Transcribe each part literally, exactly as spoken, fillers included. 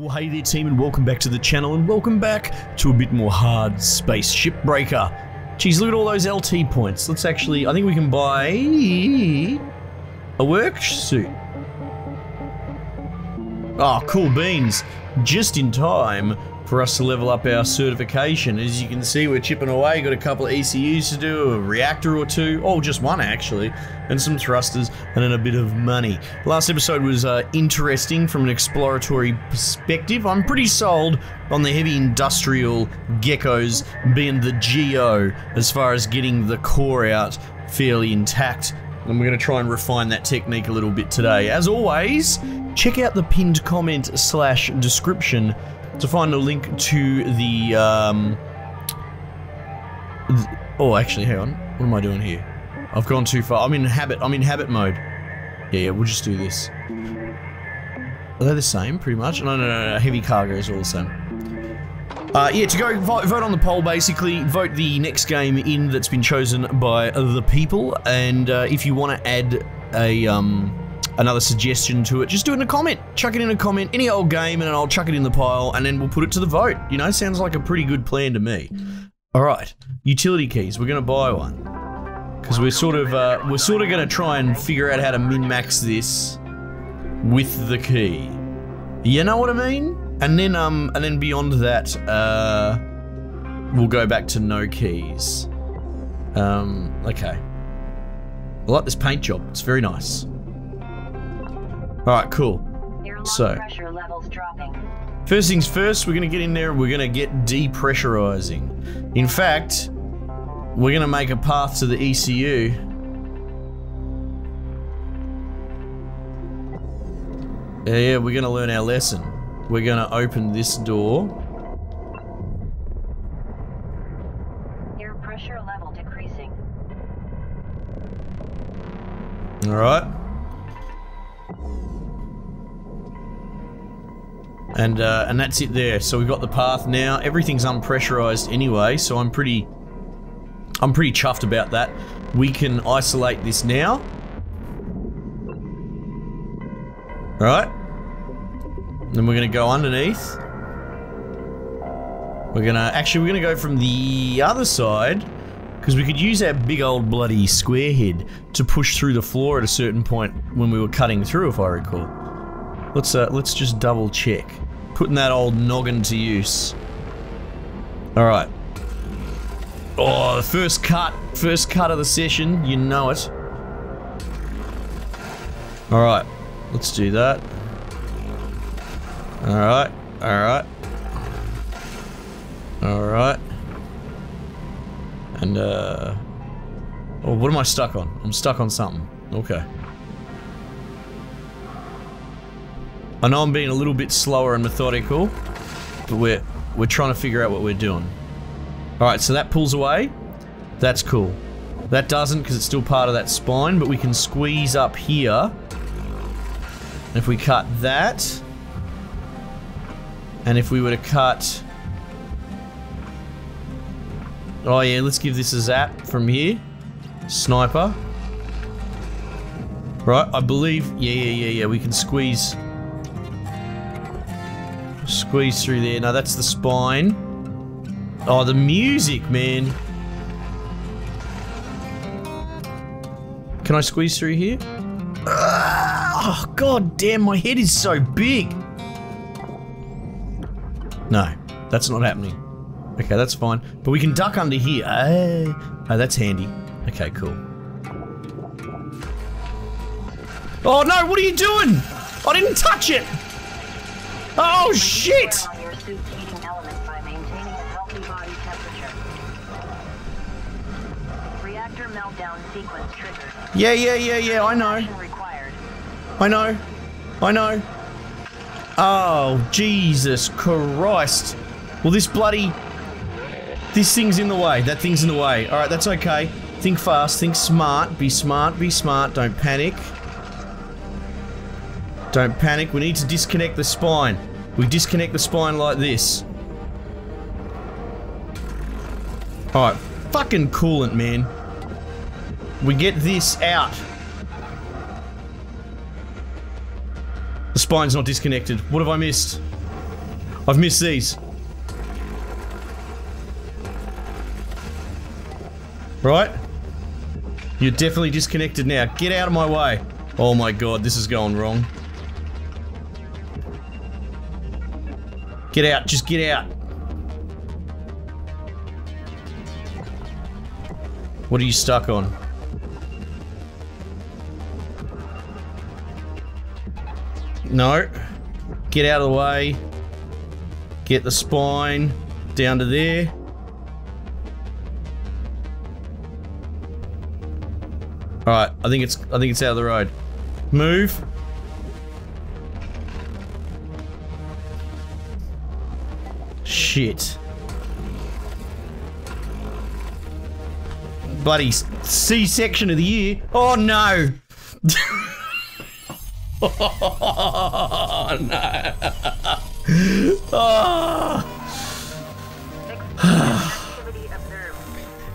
Well, hey there team, and welcome back to the channel, and welcome back to a bit more Hardspace Shipbreaker. Geez, look at all those L T points. Let's actually, I think we can buy a work suit. Oh, cool beans. Just in time for us to level up our certification. As you can see, we're chipping away. Got a couple of E C Us to do, a reactor or two, oh, just one actually, and some thrusters, and then a bit of money. Last episode was uh, interesting from an exploratory perspective. I'm pretty sold on the heavy industrial geckos being the G O as far as getting the core out fairly intact. And we're going to try and refine that technique a little bit today. As always, check out the pinned comment slash description to find a link to the, um, th oh, actually, hang on, what am I doing here? I've gone too far. I'm in habit, I'm in habit mode. Yeah, yeah, we'll just do this. Are they the same, pretty much? No, no, no, no. Heavy cargo is all the same. Uh, yeah, to go vote, vote on the poll, basically. Vote the next game in that's been chosen by the people, and uh, if you want to add a, um, another suggestion to it, just do it in a comment. Chuck it in a comment, any old game, and I'll chuck it in the pile, and then we'll put it to the vote. You know, sounds like a pretty good plan to me. All right, utility keys. We're gonna buy one because we're sort of uh, we're sort of gonna try and figure out how to min-max this with the key. You know what I mean? And then um, and then beyond that, uh, we'll go back to no keys. Um, okay. I like this paint job. It's very nice. Alright, cool. So, first things first, we're going to get in there and we're going to get depressurizing. In fact, we're going to make a path to the E C U. Yeah, we're going to learn our lesson. We're going to open this door. Air pressure level decreasing. Alright. And, uh, and that's it there. So we've got the path now. Everything's unpressurized anyway, so I'm pretty... I'm pretty chuffed about that. We can isolate this now. Alright. Then we're gonna go underneath. We're gonna... Actually, we're gonna go from the other side, because we could use our big old bloody square head to push through the floor at a certain point when we were cutting through, if I recall. Let's, uh, let's just double check. Putting that old noggin to use. Alright. Oh, the first cut. First cut of the session. You know it. Alright. Let's do that. Alright. Alright. Alright. And, uh... oh, what am I stuck on? I'm stuck on something. Okay. I know I'm being a little bit slower and methodical, but we're we're trying to figure out what we're doing. All right, so that pulls away. That's cool. That doesn't, because it's still part of that spine, but we can squeeze up here. And if we cut that, and if we were to cut, oh yeah, let's give this a zap from here. Sniper. Right, I believe. Yeah, yeah, yeah, yeah. We can squeeze. Squeeze through there. No, that's the spine. Oh, the music, man. Can I squeeze through here? Oh, god damn, my head is so big. No, that's not happening. Okay, that's fine. But we can duck under here. Oh, oh that's handy. Okay, cool. Oh, no, what are you doing? I didn't touch it. Oh shit! Yeah, yeah, yeah, yeah, I know. I know. I know. Oh, Jesus Christ. Well, this bloody... This thing's in the way. That thing's in the way. Alright, that's okay. Think fast. Think smart. Be smart. Be smart. Don't panic. Don't panic. We need to disconnect the spine. We disconnect the spine like this. Alright, fucking coolant, man. We get this out. The spine's not disconnected. What have I missed? I've missed these. Right? You're definitely disconnected now. Get out of my way. Oh my god, this is going wrong. Get out, just get out. What are you stuck on? No. Get out of the way. Get the spine down to there. Alright, I think it's I think it's out of the road. Move. Shit. Bloody C-section of the year. Oh no! Oh no! Oh.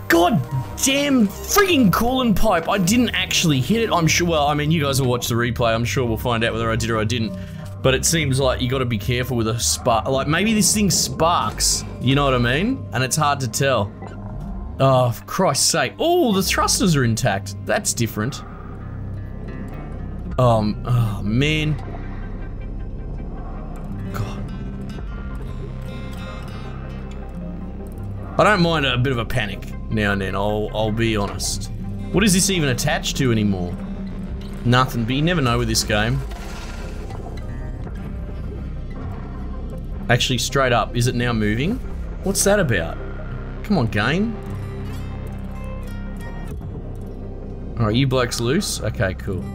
God! Damn freaking coolant pipe. I didn't actually hit it, I'm sure. Well, I mean, you guys will watch the replay. I'm sure we'll find out whether I did or I didn't. But it seems like you got to be careful with a spark. Like, maybe this thing sparks. You know what I mean? And it's hard to tell. Oh, for Christ's sake. Oh, the thrusters are intact. That's different. Um, oh, man. God. I don't mind a bit of a panic. Now and then, I'll, I'll be honest. What is this even attached to anymore? Nothing, but you never know with this game. Actually, straight up, is it now moving? What's that about? Come on, game. Alright, you blokes loose? Okay, cool.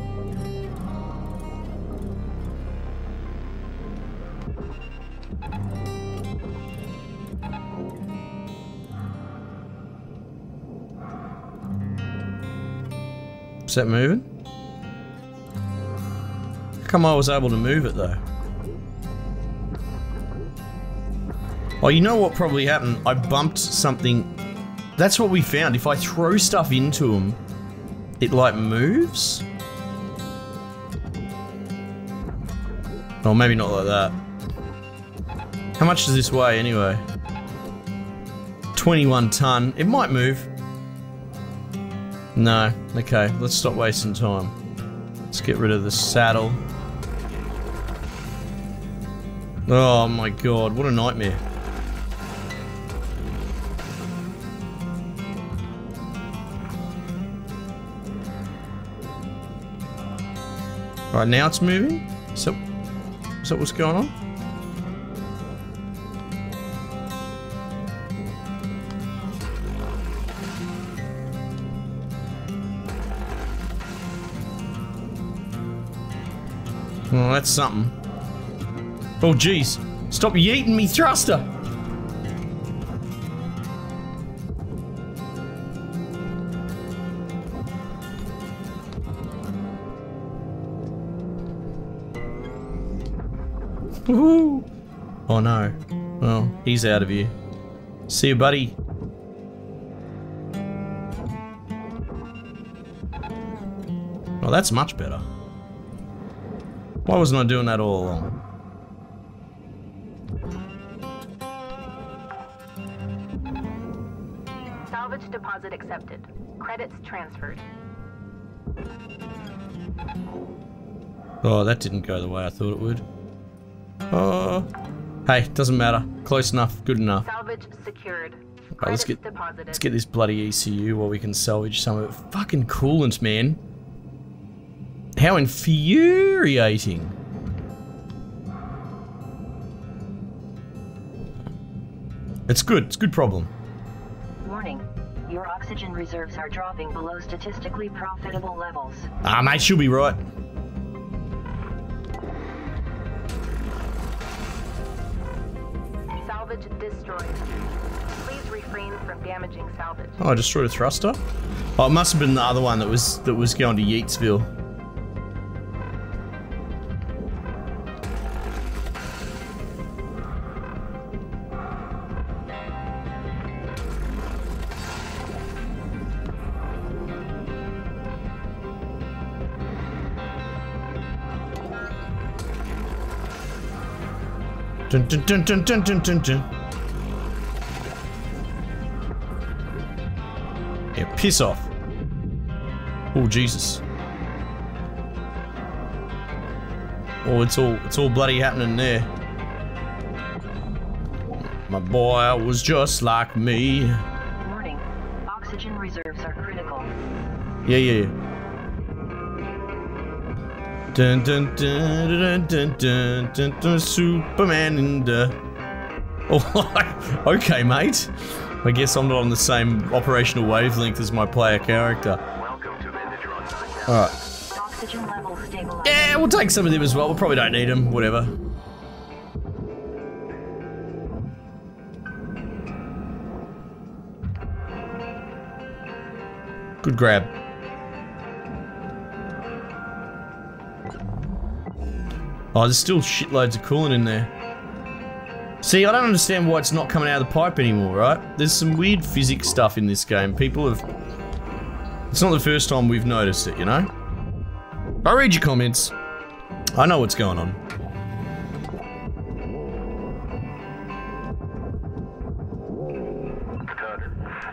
Is that moving? How come I was able to move it though? Oh, you know what probably happened? I bumped something. That's what we found. If I throw stuff into them, it like moves? Or maybe not like that. How much does this weigh anyway? twenty-one ton. It might move. No. Okay, let's stop wasting time. Let's get rid of the saddle. Oh my god, what a nightmare. Alright, now it's moving? Is that, is that what's going on? Oh, that's something. Oh, jeez. Stop yeeting me thruster! Woohoo! Oh, no. Well, oh, he's out of here. See you, buddy. Oh, that's much better. Why wasn't I doing that all along? Salvage deposit accepted. Credits transferred. Oh, that didn't go the way I thought it would. Oh. Hey, doesn't matter. Close enough, good enough. Salvage secured. Right, let's get, let's get this bloody E C U while we can salvage some of it. Fucking coolant, man. How infuriating. It's good, it's a good problem. Warning, your oxygen reserves are dropping below statistically profitable levels. Ah mate, she'll be right. Salvage destroyed. Please refrain from damaging salvage. Oh, I destroyed a thruster? Oh, it must have been the other one that was that was going to Yeatsville. Dun, dun, dun, dun, dun, dun, dun, dun. Yeah, piss off. Oh, Jesus. Oh, it's all, it's all bloody happening there. My boy was just like me. Warning. Oxygen reserves are critical. Yeah, yeah, yeah. Dun, dun, dun, dun, dun, dun, dun, dun, Superman in the... Oh, okay, mate. I guess I'm not on the same operational wavelength as my player character. Alright. Yeah, we'll take some of them as well. We probably don't need them. Whatever. Good grab. Oh, there's still shitloads of coolant in there. See, I don't understand why it's not coming out of the pipe anymore, right? There's some weird physics stuff in this game. People have... It's not the first time we've noticed it, you know? I read your comments. I know what's going on.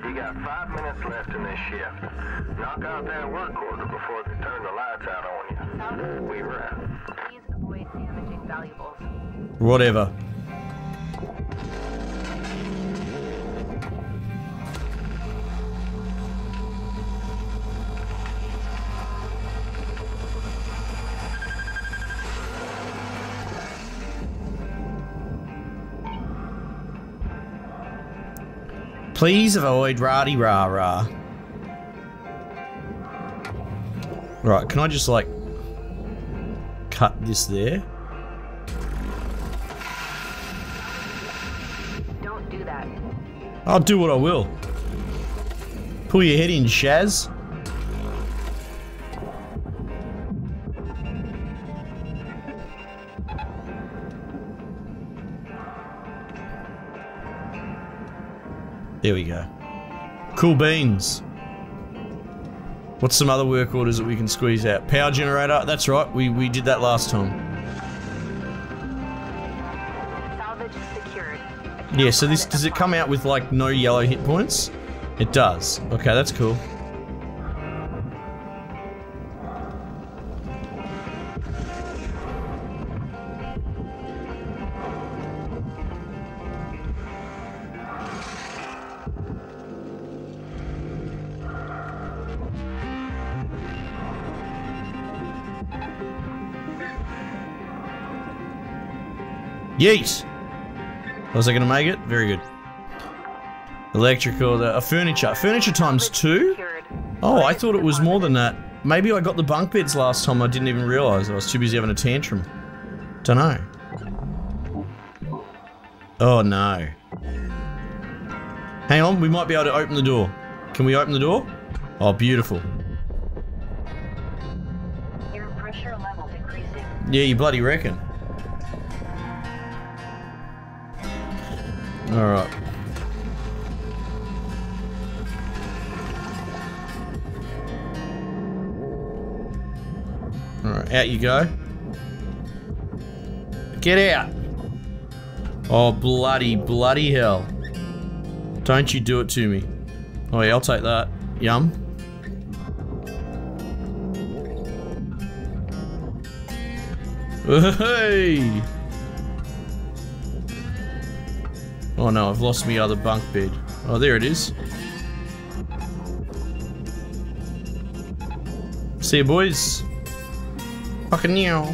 You got five minutes left in this shift. Knock out that work order before they turn the lights out on you. We're out. Please avoid damaging valuables. Whatever. Please avoid rah-de rah rah. Right, can I just like cut this there? Don't do that. I'll do what I will. Pull your head in, Shaz. There we go. Cool beans. What's some other work orders that we can squeeze out? Power generator, that's right, we, we did that last time. Salvage secured. Yeah, so this, does it come out with like no yellow hit points? It does. Okay, that's cool. Yeet! Was I gonna make it? Very good. Electrical, the, uh, furniture. Furniture times two? Oh, I thought it was more than that. Maybe I got the bunk beds last time, I didn't even realise. I was too busy having a tantrum. Dunno. Oh no. Hang on, we might be able to open the door. Can we open the door? Oh, beautiful. Your pressure level increasing. Yeah, you bloody reckon. Alright. Alright, out you go. Get out! Oh, bloody, bloody hell. Don't you do it to me. Oh yeah, I'll take that. Yum. Hey! Oh no, I've lost my other bunk bed. Oh, there it is. See you, boys. Fucking now.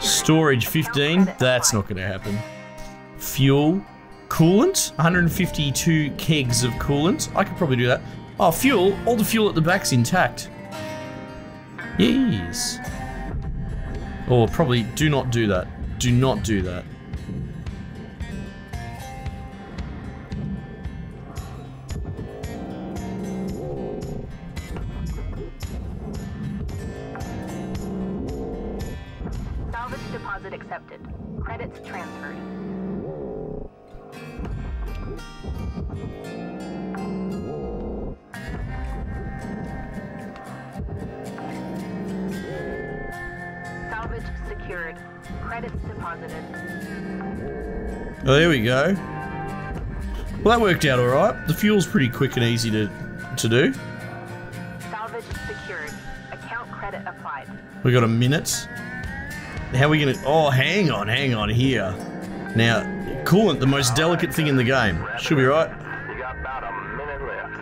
Storage fifteen. That's not going to happen. Fuel. Coolant. one hundred fifty-two kegs of coolant. I could probably do that. Oh, fuel. All the fuel at the back's intact. Yes. Oh, probably do not do that. Do not do that. Salvage deposit accepted. Credits transferred. Salvage secured. Credits deposited. Oh, there we go. Well, that worked out all right. The fuel's pretty quick and easy to to do. Salvage secured. Account credit applied. We got a minute. How are we gonna? Oh, hang on, hang on here. Now, coolant, the most delicate thing in the game. Should be right. You got about a minute left.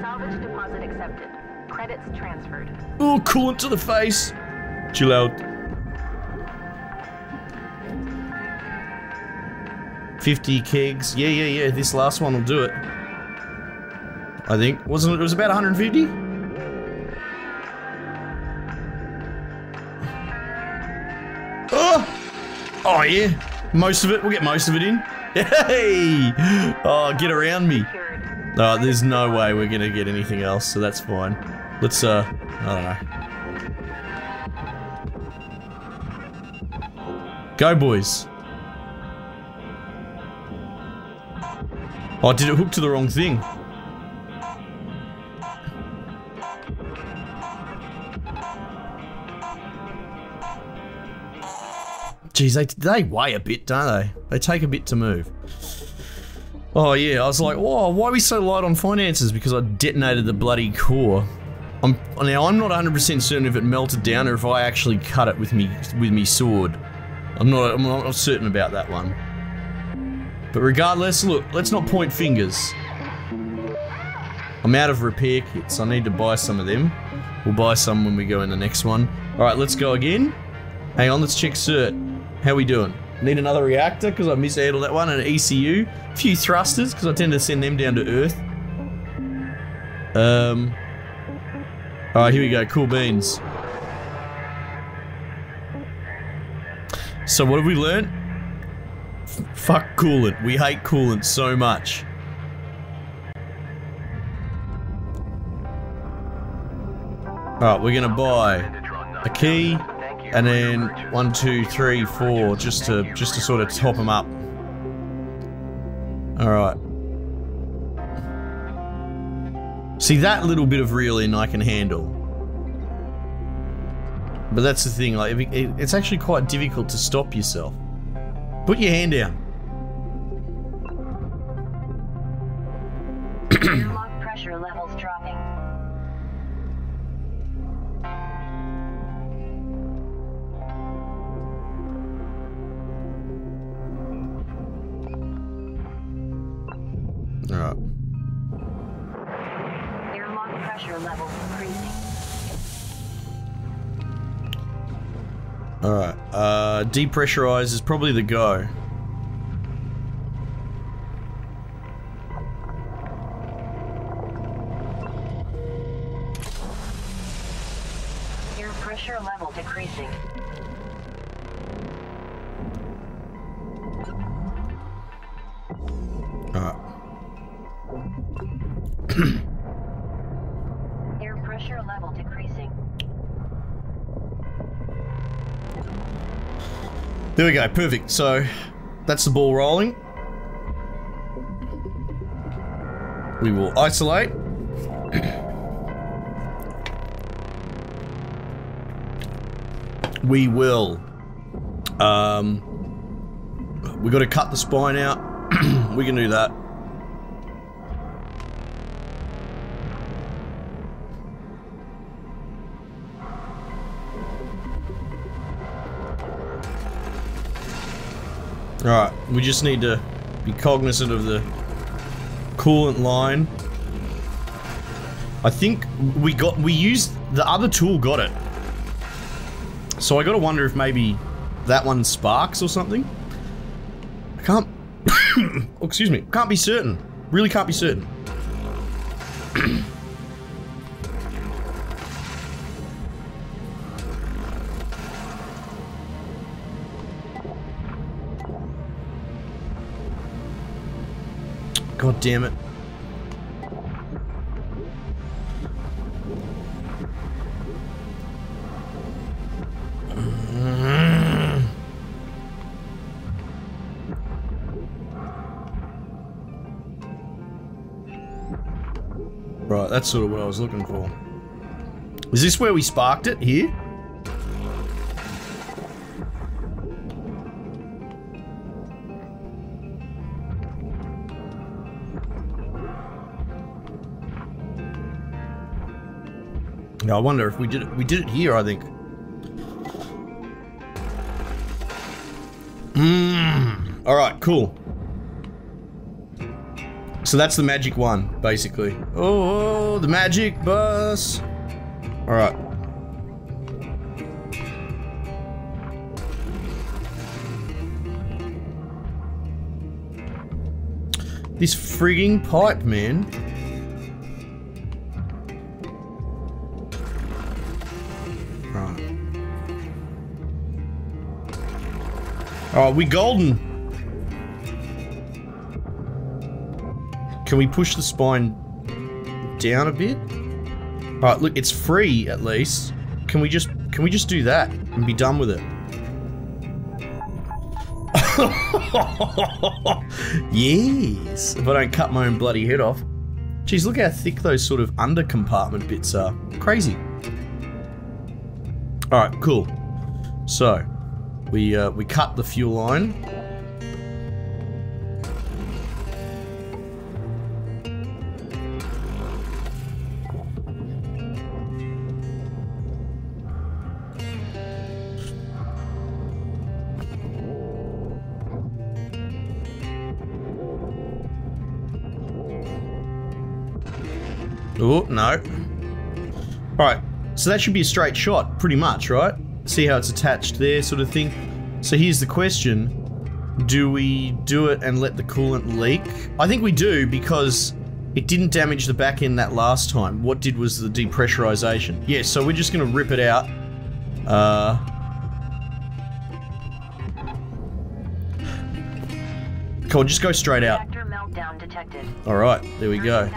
Salvage deposit accepted. Credits transferred. Oh, coolant to the face. Chill out. Fifty kegs. Yeah, yeah, yeah. This last one will do it. I think. Wasn't it? It was about one hundred fifty. Oh yeah, most of it. We'll get most of it in. Hey! Oh, get around me. Oh, there's no way we're gonna get anything else, so that's fine. Let's uh, I don't know. Go, boys. Oh, did it hook to the wrong thing? Geez, they, they weigh a bit, don't they? They take a bit to move. Oh yeah, I was like, whoa, why are we so light on finances? Because I detonated the bloody core. I'm, now, I'm not one hundred percent certain if it melted down or if I actually cut it with me with me sword. I'm not, I'm not certain about that one. But regardless, look, let's not point fingers. I'm out of repair kits. I need to buy some of them. We'll buy some when we go in the next one. All right, let's go again. Hang on, let's check cert. How we doing? Need another reactor because I mishandled that one, and an E C U. A few thrusters because I tend to send them down to Earth. Um. All right, here we go. Cool beans. So what have we learned? F fuck coolant. We hate coolant so much. All right, we're gonna buy a key. And then one, two, three, four, just to just to sort of top them up. All right. See, that little bit of reel in I can handle, but that's the thing. Like, it's actually quite difficult to stop yourself. Put your hand down. Lock pressure levels dropping. Alright. Airlock pressure level increasing. Alright, uh depressurize is probably the go. Air pressure level decreasing. Alright. Air pressure level decreasing. There we go, perfect. So that's the ball rolling. We will isolate. We will. Um, we got to cut the spine out. We can do that. Alright, we just need to be cognizant of the coolant line. I think we got, we used, the other tool got it. So I gotta wonder if maybe that one sparks or something. I can't, oh, excuse me, can't be certain. Really can't be certain. God damn it. Right, that's sort of what I was looking for. Was this where we sparked it? Here? No, I wonder if we did it. We did it here, I think. Mmm. Alright, cool. So that's the magic one, basically. Oh, the magic bus. Alright. This frigging pipe, man. Alright, we golden. Can we push the spine down a bit? Alright, look, it's free at least. Can we just can we just do that and be done with it? Yes. If I don't cut my own bloody head off. Jeez, look how thick those sort of under compartment bits are. Crazy. Alright, cool. So We, uh, we cut the fuel line. Oh, no. Alright, so that should be a straight shot, pretty much, right? See how it's attached there, sort of thing. So here's the question. Do we do it and let the coolant leak? I think we do, because it didn't damage the back end that last time. What did was the depressurization. Yeah, so we're just gonna rip it out. Uh... Cool, just go straight out. All right, there we go.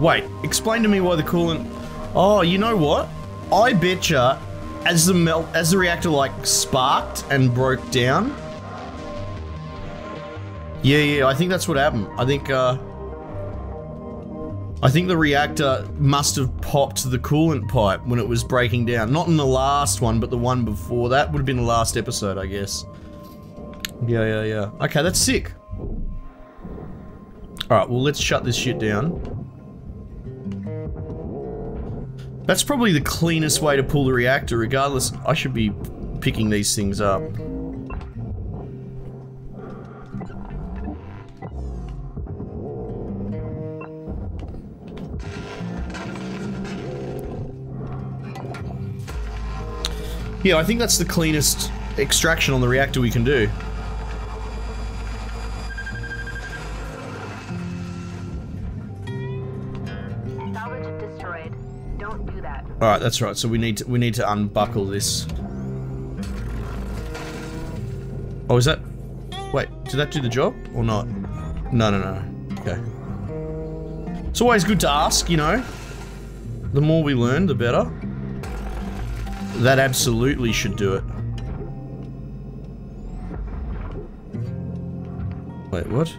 Wait, explain to me why the coolant... Oh, you know what? I betcha as the melt, as the reactor like sparked and broke down. Yeah, yeah, I think that's what happened. I think, uh... I think the reactor must have popped the coolant pipe when it was breaking down. Not in the last one, but the one before that. Would have been the last episode, I guess. Yeah, yeah, yeah. Okay, that's sick. Alright, well, let's shut this shit down. That's probably the cleanest way to pull the reactor. Regardless, I should be picking these things up. Yeah, I think that's the cleanest extraction on the reactor we can do. All right, that's right. So we need to, we need to unbuckle this. Oh, is that? Wait, did that do the job or not? No, no, no. Okay. It's always good to ask, you know. The more we learn, the better. That absolutely should do it. Wait, what?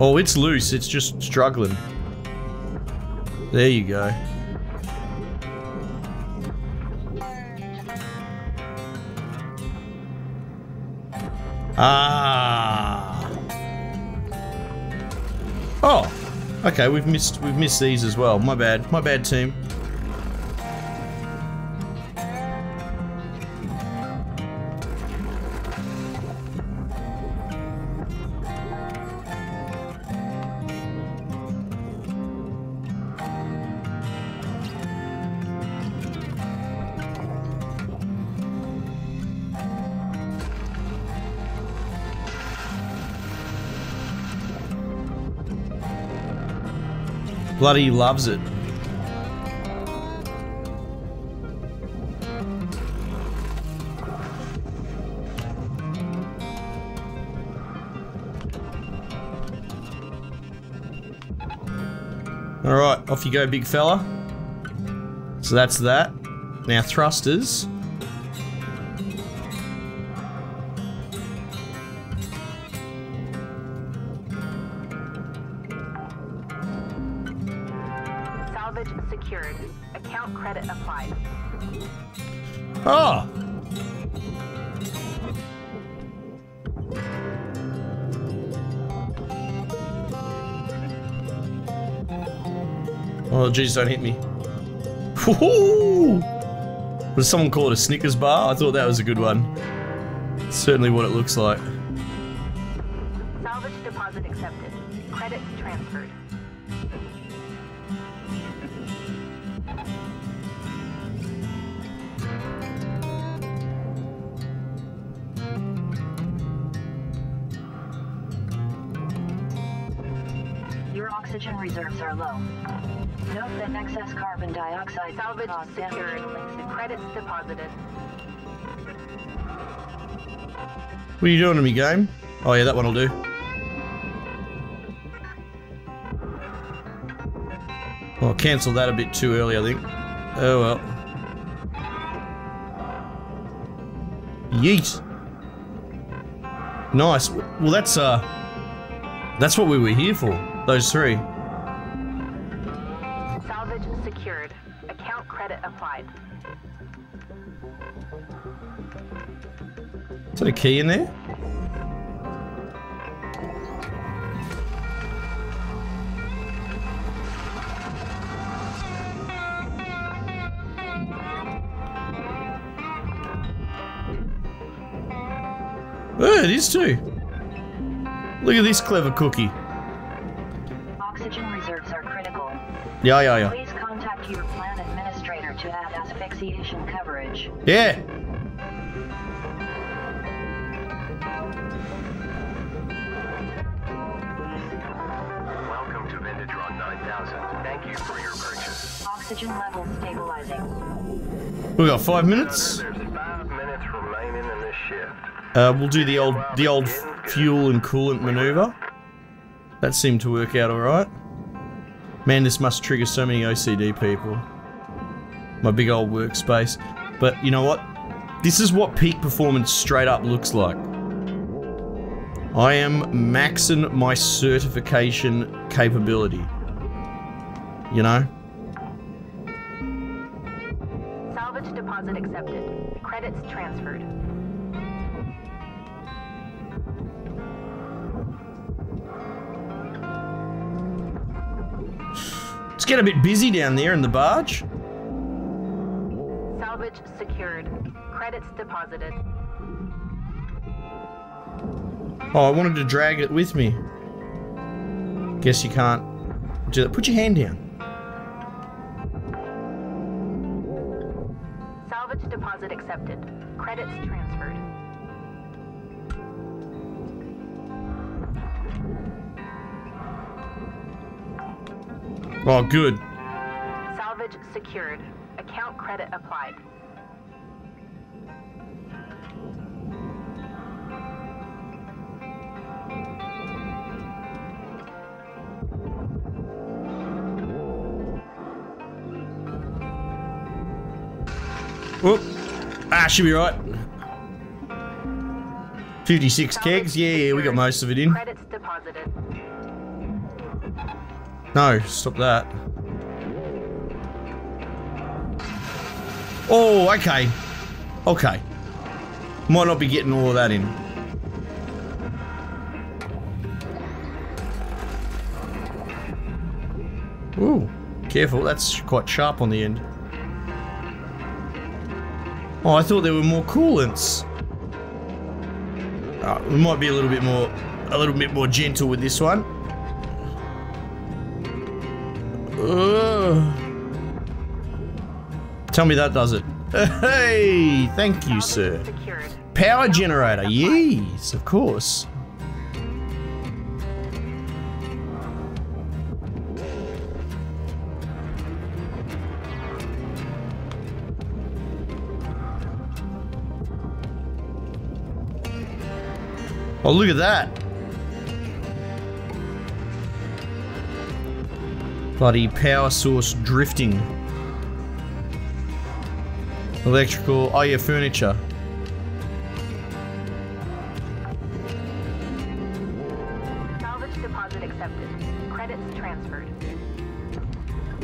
Oh, it's loose. It's just struggling. There you go. Ah. Oh. Okay, we've missed we've missed these as well. My bad. My bad, team. Bloody loves it. All right, off you go, big fella. So that's that. Now thrusters. salvage secured. Account credit applied. Ah. Oh, jeez, don't hit me. Woohoo! Was someone called a Snickers bar? I thought that was a good one. It's certainly what it looks like. Salvage deposit accepted. Credits transferred. Your oxygen reserves are low. Note that excess carbon dioxide salvage secured. Credits deposited. What are you doing to me, game? Oh yeah, that one'll do. Well, cancel that a bit too early, I think. Oh well. Yeet. Nice. Well, that's uh, that's what we were here for. Those three. Salvage secured. Account credit applied. Is there a key in there? Oh, it is too. Look at this clever cookie. Yeah, yeah, yeah. Please contact your plan administrator to add asphyxiation coverage. Yeah. Welcome to Venditron nine thousand. Thank you for your purchase. Oxygen level stabilizing. We got five minutes. There's five minutes remaining in this shift. Uh, we'll do the old, the old fuel and coolant maneuver. That seemed to work out all right. Man, this must trigger so many O C D people. My big old workspace. But you know what? This is what peak performance straight up looks like. I am maxing my certification capability. You know? Salvage deposit accepted. Credits transferred. It's getting a bit busy down there in the barge. Salvage secured. Credits deposited. Oh, I wanted to drag it with me. Guess you can't do that. Put your hand down. Salvage deposit accepted. Credits transferred. Oh, good. Salvage secured. Account credit applied. Whoop. Ah, should be right. fifty-six kegs. Yeah, yeah, we got most of it in. Credits deposited. No, stop that. Oh, okay. Okay. Might not be getting all of that in. Ooh, careful. That's quite sharp on the end. Oh, I thought there were more coolants. Uh, we might be a little bit more, a little bit more gentle with this one. Uh, tell me that does it. Hey, thank you, sir. Power generator, yes, of course. Oh, look at that. Bloody power source drifting. Electrical, oh yeah, furniture. Salvage deposit accepted. Credits transferred.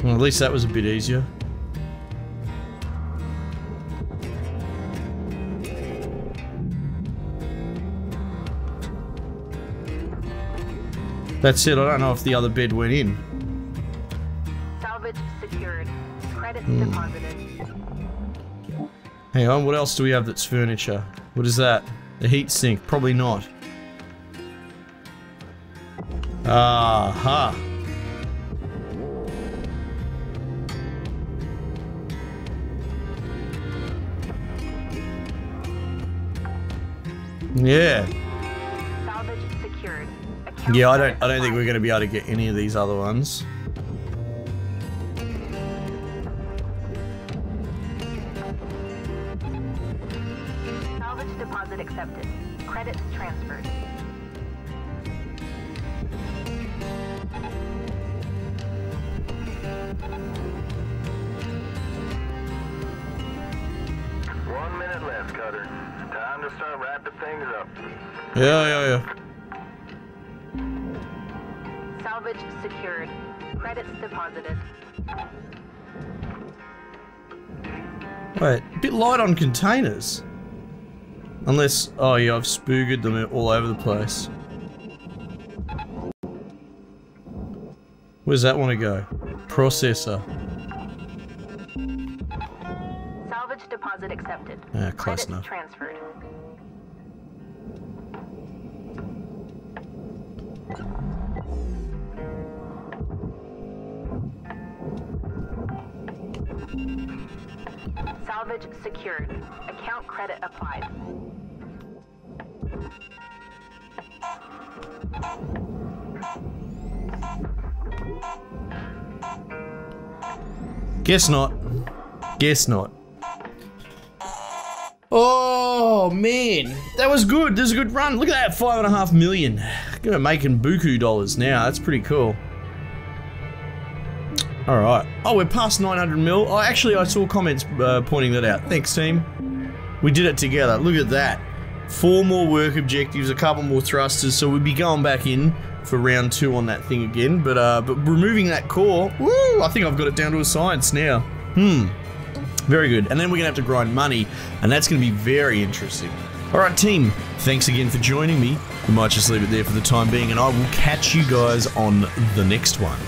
Well, at least that was a bit easier. That's it, I don't know if the other bid went in. Salvage secured. Credits mm. deposited. Hang on, what else do we have that's furniture? What is that? The heat sink, probably not. Aha. Yeah. Salvage secured. Yeah, I don't I don't think we're gonna be able to get any of these other ones. Salvage deposit accepted. Credits transferred. One minute left, Cutter. Time to start wrapping things up. Yeah, yeah, yeah. Salvage secured. Credits deposited. Wait, a bit light on containers. Unless, oh yeah, I've spoogered them all over the place. Where does that want to go? Processor. Salvage deposit accepted. Ah, close enough. Transferred. Salvage secured. Account credit applied. Guess not. Guess not. Oh man, that was good. That was a good run. Look at that, five and a half million. Gonna making buku dollars now. That's pretty cool. All right. Oh, we're past nine hundred mil. Oh, actually, I saw comments uh, pointing that out. Thanks, team. We did it together. Look at that. Four more work objectives, a couple more thrusters, so we'd be going back in for round two on that thing again. But uh, but removing that core, woo! I think I've got it down to a science now. Hmm. Very good. And then we're gonna have to grind money, and that's gonna be very interesting. All right, team. Thanks again for joining me. We might just leave it there for the time being, and I will catch you guys on the next one.